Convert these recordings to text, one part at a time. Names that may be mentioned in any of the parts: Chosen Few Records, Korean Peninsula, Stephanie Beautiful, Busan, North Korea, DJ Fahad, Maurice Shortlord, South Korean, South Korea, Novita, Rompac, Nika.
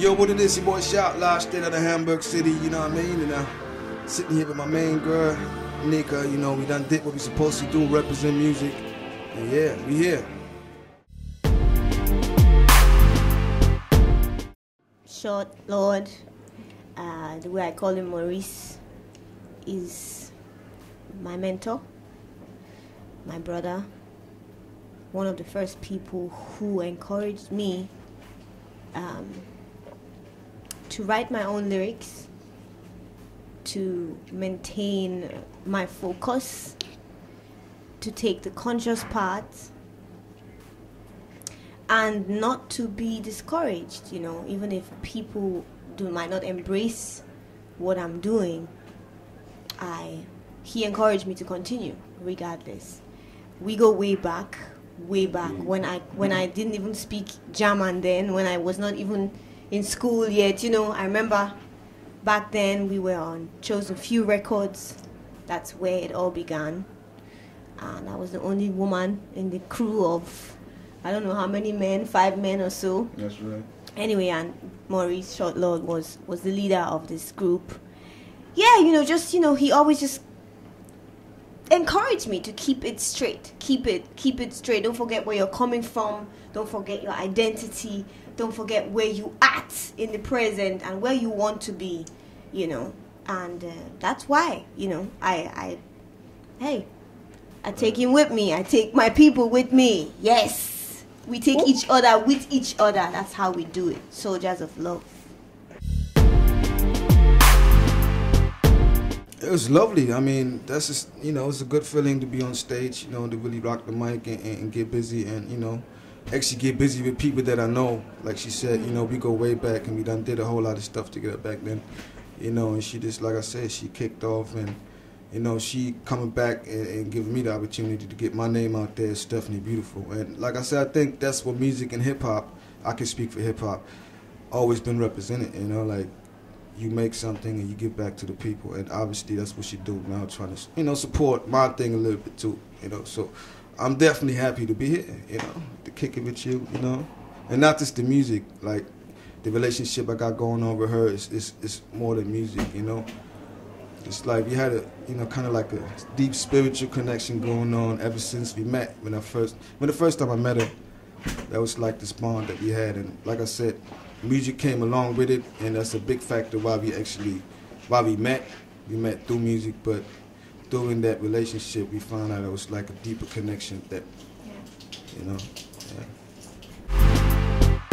Yo, what it is, your boy Shout live straight out of Hamburg City, you know what I mean? And I'm sitting here with my main girl, Nika, you know, we done did what we supposed to do, represent music, and yeah, we here. Shortlord, the way I call him Maurice, is my mentor, my brother, one of the first people who encouraged me to write my own lyrics, to maintain my focus, to take the conscious path, and not to be discouraged, you know, even if people might not embrace what I'm doing, he encouraged me to continue regardless. We go way back. When I didn't even speak German then, when I was not even in school yet, you know, I remember back then we were on Chosen Few Records. That's where it all began. And I was the only woman in the crew of, I don't know how many men, 5 men or so. That's right. Anyway, and Maurice Shortlord was the leader of this group. Yeah, you know, just, you know, he always just encourage me to keep it straight, keep it straight. Don't forget where you're coming from, don't forget your identity, don't forget where you at in the present and where you want to be, you know. And that's why, you know, I take him with me, I take my people with me. Yes, we take each other with each other. That's how we do it, soldiers of love. It was lovely. I mean, that's just, you know, it's a good feeling to be on stage, you know, to really rock the mic and get busy and, you know, actually get busy with people that I know. Like she said, you know, we go way back and we done did a whole lot of stuff together back then, you know, and she just, like I said, she kicked off and, you know, she coming back and giving me the opportunity to get my name out there, Stephanie Beautiful. And like I said, I think that's what music and hip-hop, I can speak for hip-hop, always been represented, you know, like, you make something and you give back to the people, and obviously that's what you do now, trying to, you know, support my thing a little bit too, you know. So I'm definitely happy to be here, you know, to kick it with you, you know, and not just the music. Like the relationship I got going on with her is more than music, you know. It's like we had a, you know, kind of like a deep spiritual connection going on ever since we met. When the first time I met her, that was like this bond that we had, and like I said, music came along with it, and that's a big factor why we actually, why we met. We met through music, but during that relationship, we found out it was like a deeper connection that, you know. Yeah.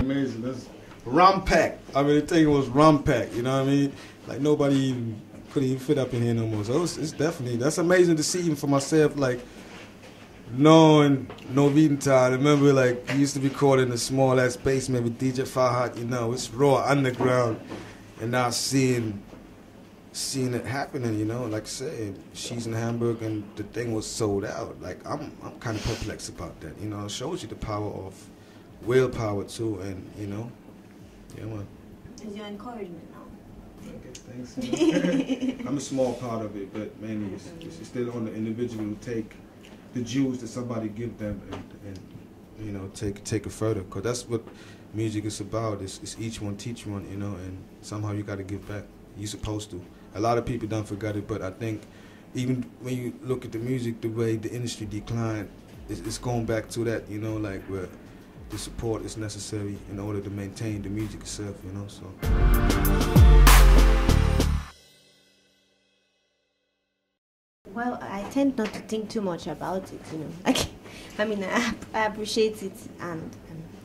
Amazing. That's Rompac. I mean, the thing was Rompac. You know what I mean? Like nobody even, couldn't even fit up in here no more. So it's definitely, that's amazing to see even for myself. Like, knowing Novita, I remember like we used to record in a small ass basement with DJ Fahad, you know, it's raw underground, and now seeing it happening, you know, like I said, she's in Hamburg and the thing was sold out. Like I'm kinda perplexed about that, you know. It shows you the power of willpower too, and you know. Yeah, man. It's your encouragement now. Okay, thanks. I'm a small part of it, but mainly it's still on the individual to take the jewels that somebody give them and you know, take it further, because that's what music is about. It's each one teach one, you know, and somehow you got to give back. You're supposed to. A lot of people don't forget it, but I think even when you look at the music, the way the industry declined, it's going back to that, you know, like where the support is necessary in order to maintain the music itself, you know, so. Well, I tend not to think too much about it, you know. I mean, I appreciate it, and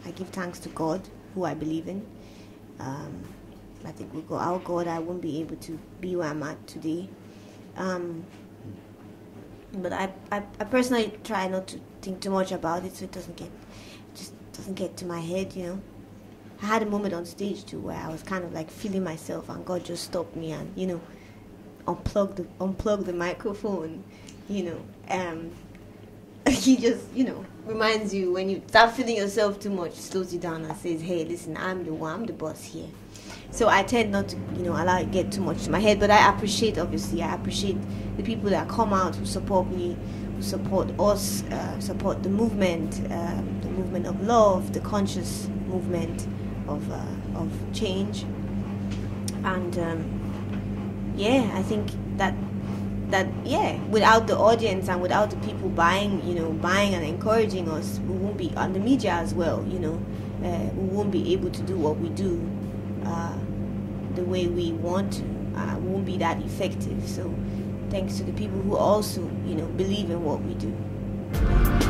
I give thanks to God, who I believe in. I think without God, I won't be able to be where I'm at today. But I personally try not to think too much about it, so it just doesn't get to my head, you know. I had a moment on stage too where I was kind of like feeling myself, and God just stopped me, and you know, unplug the microphone, you know. He just, you know, reminds you when you start feeling yourself too much, slows you down and says, hey, listen, I'm the one, I'm the boss here. So I tend not to, you know, allow it get too much to my head, but I appreciate, obviously, I appreciate the people that come out who support me, who support us, support the movement of love, the conscious movement of change. And yeah, I think that yeah, without the audience and without the people buying and encouraging us, we won't be on the media as well. We won't be able to do what we do the way we want to. We won't be that effective. So thanks to the people who also believe in what we do.